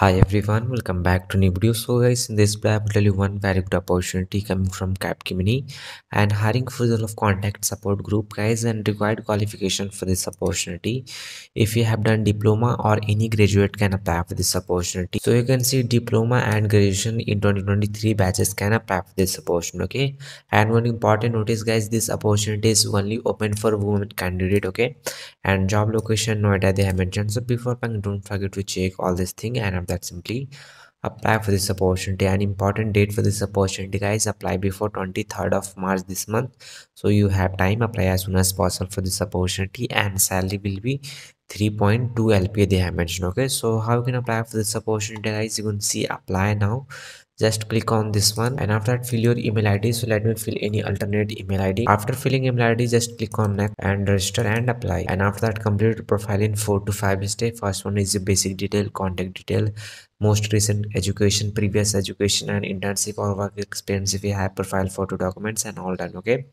Hi everyone, welcome back to new video. So guys, in this video I will tell you one very good opportunity coming from Capgemini and hiring for the role of contact support group guys, and required qualification for this opportunity. If you have done diploma or any graduate can apply for this opportunity. So you can see diploma and graduation in 2023 batches can apply for this opportunity. Okay, and one important notice guys, this opportunity is only open for women candidate. Okay, and job location Noida they have mentioned. So before applying, don't forget to check all this thing and that simply apply for this opportunity. An important date for this opportunity guys, apply before 23rd of March this month, so you have time. Apply as soon as possible for this opportunity, and salary will be 3.2 LPA they have mentioned. Okay, so how you can apply for this opportunity guys, you can see apply now. Just click on this one, and after that fill your email id. So let me fill any alternate email id. After filling email id, just click on next and register and apply. And after that complete your profile in 4 to 5 steps. First one is your basic detail, contact detail, most recent education, previous education, and internship or work experience if you have, profile photo, documents, and all done. Okay,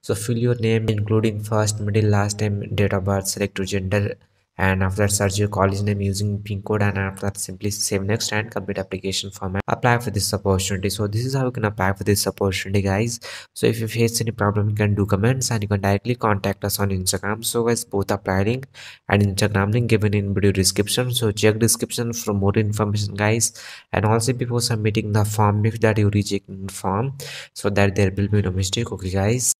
so fill your name including first, middle, last name, date of birth, select your gender, and after that search your college name using pin code, and after that simply save next and complete application form. Apply for this opportunity. So this is how you can apply for this opportunity guys. So if you face any problem, you can do comments and you can directly contact us on Instagram. So guys, both apply link and Instagram link given in video description, so check description for more information guys. And also before submitting the form, make that you rechecking form so that there will be no mistake. Okay guys.